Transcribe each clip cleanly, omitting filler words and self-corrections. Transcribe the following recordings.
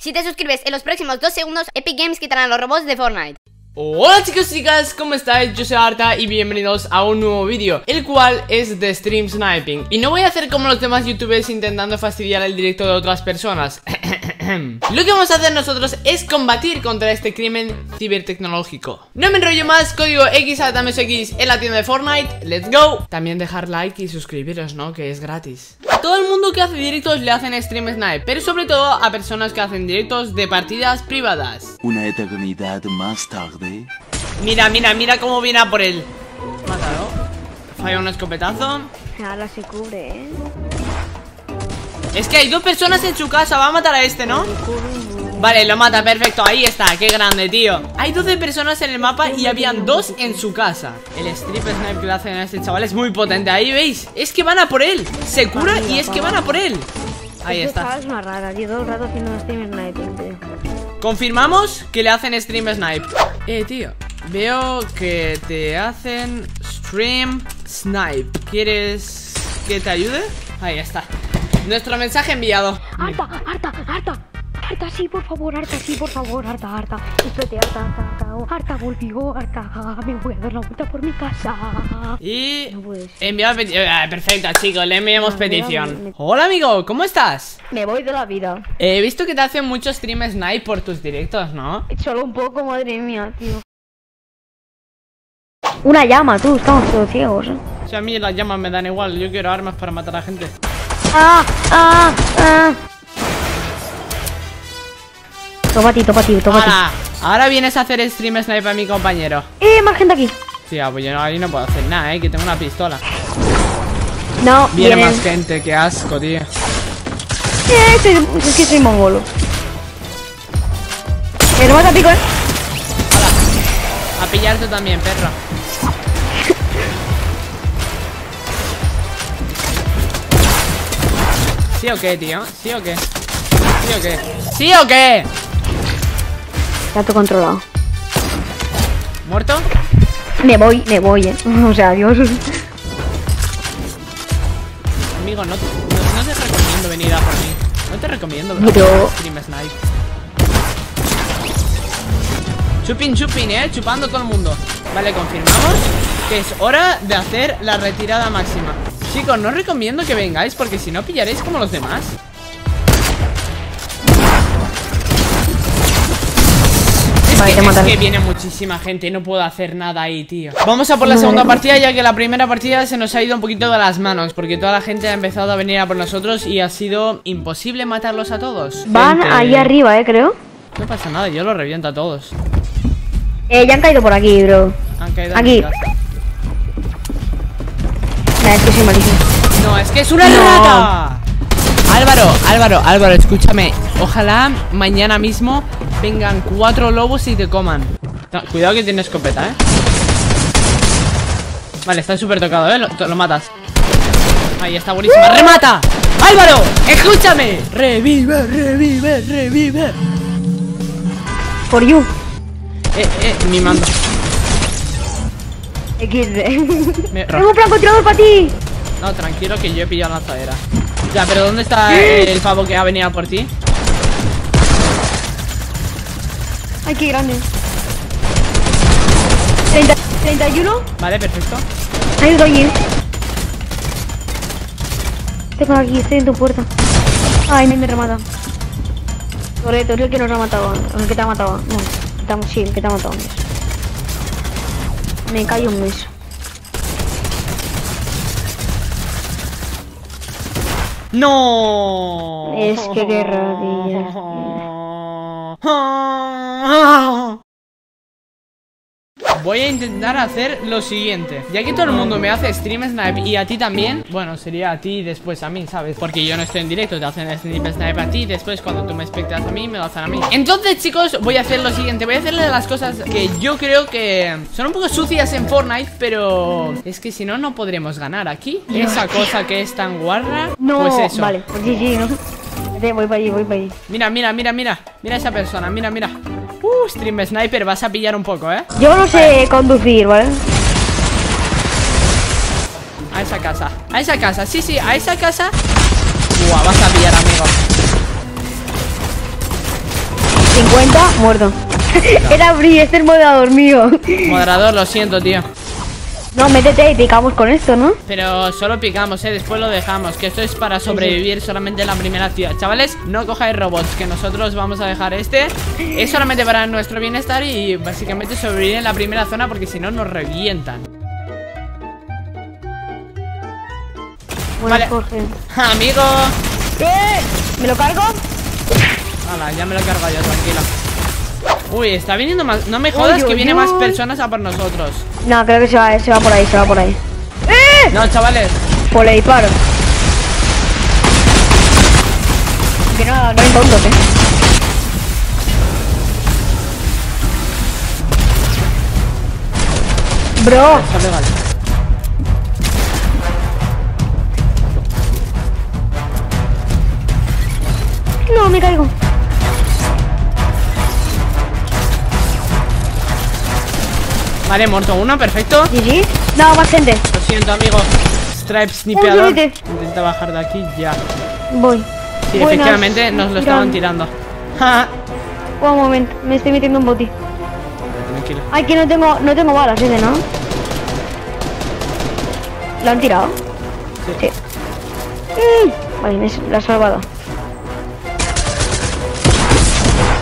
Si te suscribes en los próximos 2 segundos, Epic Games quitarán los robots de Fortnite. Hola chicos y chicas, ¿cómo estáis? Yo soy Arta y bienvenidos a un nuevo vídeo, el cual es de Stream Sniping. Y no voy a hacer como los demás youtubers intentando fastidiar el directo de otras personas. Lo que vamos a hacer nosotros es combatir contra este crimen cibertecnológico. No me enrollo más, código XARTAMIOSX en la tienda de Fortnite, let's go. También dejar like y suscribiros, ¿no? Que es gratis. Todo el mundo que hace directos le hacen stream snipe, pero sobre todo a personas que hacen directos de partidas privadas. Una eternidad más tarde. Mira, mira, mira cómo viene a por él. Mátalo. Falla un escopetazo. Ahora se cubre, ¿eh? Es que hay dos personas en su casa, va a matar a este, ¿no? Vale, lo mata, perfecto, ahí está, qué grande, tío. Hay 12 personas en el mapa y habían 2 en su casa. El strip snipe que le hacen a este chaval es muy potente, ahí veis. Es que van a por él, se cura y es que van a por él. Ahí está. Confirmamos que le hacen stream snipe. Tío, veo que te hacen stream snipe. ¿Quieres que te ayude? Ahí está. Nuestro mensaje enviado. Harta. Arta, sí, por favor, Arta, sí, por favor, Arta. Espérate, Arta volvió, Arta. Me voy a dar la vuelta por mi casa. Y... no enviado petición. Perfecto, chicos, le enviamos petición. Hola, amigo, ¿cómo estás? Me voy de la vida. He visto que te hacen muchos stream snipe por tus directos, ¿no? Solo un poco, madre mía, tío. Una llama, tú, estamos todos ciegos. Si a mí las llamas me dan igual, yo quiero armas para matar a gente. Toma tío. Ahora vienes a hacer stream snipe a mi compañero. Más gente aquí. Tía, pues yo no, ahí no puedo hacer nada, que tengo una pistola. No, viene más gente, qué asco, tío. Es que soy mongolo. Pero mata pico, A pillarte también, perro. ¿Sí o qué, tío? ¿Sí o qué? Gato controlado. ¿Muerto? Me voy, O sea, adiós. Amigo, no te recomiendo venir a por mí. No te recomiendo, bro. Pero... stream snipe. Chupin, chupando todo el mundo. Vale, confirmamos que es hora de hacer la retirada máxima. Chicos, no recomiendo que vengáis porque si no pillaréis como los demás. Es que viene muchísima gente, no puedo hacer nada ahí, tío. Vamos a por la segunda partida, ya que la primera partida se nos ha ido un poquito de las manos, porque toda la gente ha empezado a venir a por nosotros y ha sido imposible matarlos a todos. Van ahí arriba, creo. No pasa nada, yo los reviento a todos. Ya han caído por aquí, bro. Han caído aquí. Nah, es que soy malísimo. No, es que es una rata. Álvaro, escúchame. Ojalá mañana mismo vengan 4 lobos y te coman. No, cuidado que tiene escopeta, Vale, está súper tocado, lo matas. Ahí está, buenísima. ¡Remata! ¡Álvaro! ¡Escúchame! ¡Revive! Por you. Mi mando. XD. ¡Tengo un plan controlador para ti! No, tranquilo que yo he pillado la lanzadera. Ya, pero ¿dónde está el pavo que ha venido por ti? Ay, qué grande. 31. Vale, perfecto. Hay otro allí. Tengo aquí, estoy en tu puerta. Ay, me remata. Torretos, el que nos ha matado. El que te ha matado. No, el que te ha matado. Me callo un mes. No. Es que qué rabia. Voy a intentar hacer lo siguiente. Ya que todo el mundo me hace stream snipe y a ti también. Bueno, sería a ti y después a mí, ¿sabes? Porque yo no estoy en directo, te hacen stream snipe a ti. Después cuando tú me espectas a mí, me lo hacen a mí. Entonces, chicos, voy a hacer lo siguiente. Voy a hacerle de las cosas que yo creo que son un poco sucias en Fortnite. Pero es que si no, no podremos ganar aquí. Esa cosa que es tan guarra. No, pues eso. Vale, GG, ¿no? Voy para allí. Mira esa persona, mira. Stream Sniper, vas a pillar un poco, Yo no sé conducir, ¿vale? A esa casa, sí, a esa casa. Buah, vas a pillar, amigo. 50, muerto. Era Bri, este es el moderador mío. Moderador, lo siento, tío. No, métete y picamos con esto, ¿no? Pero solo picamos, después lo dejamos. Que esto es para sobrevivir solamente en la primera ciudad. Chavales, no cojáis robots, que nosotros vamos a dejar este. Es solamente para nuestro bienestar y básicamente sobrevivir en la primera zona, porque si no nos revientan. Vale, amigo. ¿Me lo cargo? Hala, ya me lo he cargado yo, tranquilo. Uy, está viniendo más. No me jodas, que viene más personas a por nosotros. No, creo que se va por ahí, se va por ahí. No, chavales. Pues le disparo. Que no, no hay tonto, ¿eh? Bro. Está legal. No, me caigo. Vale, muerto uno, perfecto. ¿Y? No, más gente. Lo siento, amigo. Stripe snipeador. Intenta bajar de aquí ya. Voy. Sí, buenas. Efectivamente nos lo estaban tirando. Un momento, me estoy metiendo un boti. Tranquilo. Ay, que no tengo balas, ¿no? ¿Lo han tirado? Sí. Vale, me lo ha salvado.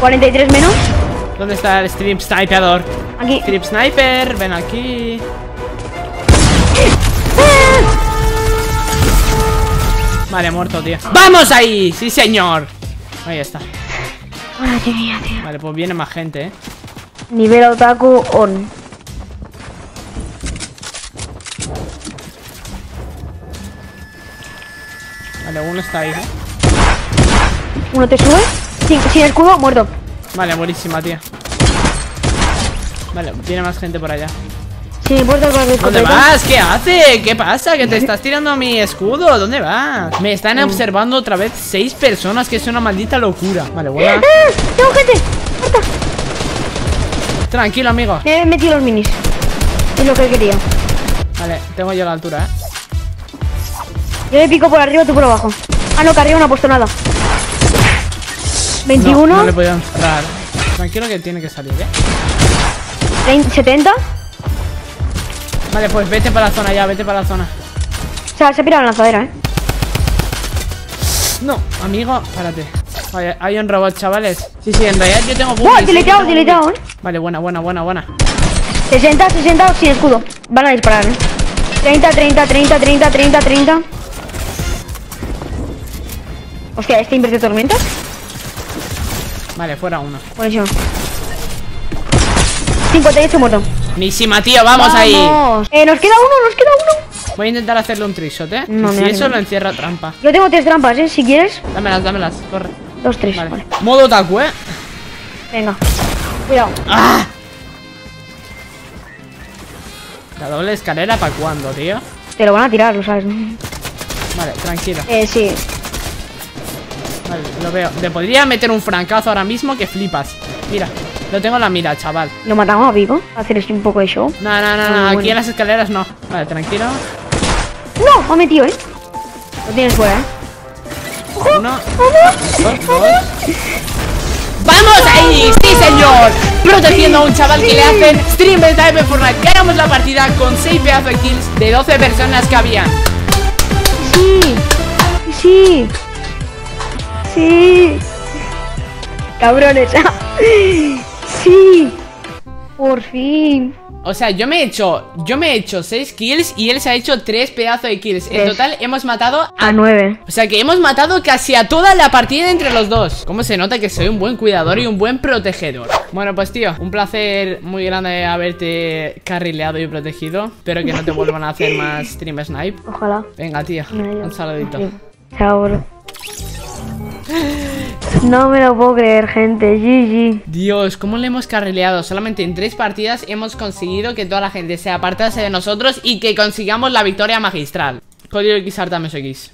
43 menos. ¿Dónde está el strip snipeador? Aquí. Strip sniper, ven aquí. Vale, muerto, tío. ¡Vamos ahí! ¡Sí, señor! Ahí está. Madre mía, tío. Vale, pues viene más gente, Nivel otaku on. Vale, uno está ahí, ¿Uno te sube? Sin escudo, muerto. Vale, buenísima, tío. Vale, tiene más gente por allá. Sí, muerto con el escudo. ¿Dónde vas? ¿Qué hace? ¿Qué pasa? ¿Que te estás tirando a mi escudo? ¿Dónde vas? Me están observando otra vez 6 personas, que es una maldita locura. Vale, buena. ¡Tengo gente! ¡Muerta! Tranquilo, amigo. Me he metido los minis. Es lo que quería. Vale, tengo yo la altura, Yo le pico por arriba, tú por abajo. Ah, no, que arriba no ha puesto nada. 21. No le podía entrar. Tranquilo, que tiene que salir, 70. Vale, pues vete para la zona ya, vete para la zona. O sea, se ha pirado en la lanzadera, No, amigo, párate. Vale, hay un robot, chavales. Sí, en realidad yo tengo buggy. ¡Oh, deletado, deletado! Vale, buena. 60 sin escudo. Van a disparar, 30. Hostia, ¿este invierte tormentas? Vale, fuera uno. Buenísimo. 58 muerto. Buenísima, tío, vamos ahí. Nos queda uno. Voy a intentar hacerle un trickshot, No, si eso lo encierra trampa. Yo tengo 3 trampas, si quieres. Dámelas, corre. 2, 3, vale. Modo taco, Venga. Cuidado. ¡Ah! La doble escalera, ¿para cuándo, tío? Te lo van a tirar, lo sabes. Vale, tranquila. Sí. Vale, lo veo. Te podría meter un francazo ahora mismo que flipas. Mira, lo tengo en la mira, chaval. ¿Lo matamos a vivo? ¿Hacer un poco de show? No, aquí bueno. En las escaleras no. Vale, tranquilo. ¡No! Me ha metido, Lo tienes fuera, Uno. Dos. ¡Vamos ahí! ¡Sí, señor! Protegiendo a un chaval que le hacen stream de Type Fortnite. Ganamos la partida con 6 pedazos de kills de 12 personas que habían. Sí. Cabrones. Sí. Por fin. O sea, yo me he hecho 6 kills y él se ha hecho 3 pedazos de kills. 3. En total hemos matado a 9. O sea que hemos matado casi a toda la partida entre los dos. ¿Cómo se nota que soy un buen cuidador y un buen protegedor? Bueno, pues tío, un placer muy grande haberte carrileado y protegido. Espero que no te vuelvan a hacer más stream snipe. Ojalá. Venga, tío, un saludito. Chao, bro. No me lo puedo creer, gente. GG. Dios, cómo le hemos carrileado. Solamente en 3 partidas hemos conseguido que toda la gente se apartase de nosotros y que consigamos la victoria magistral. Código XARTAMIOSX.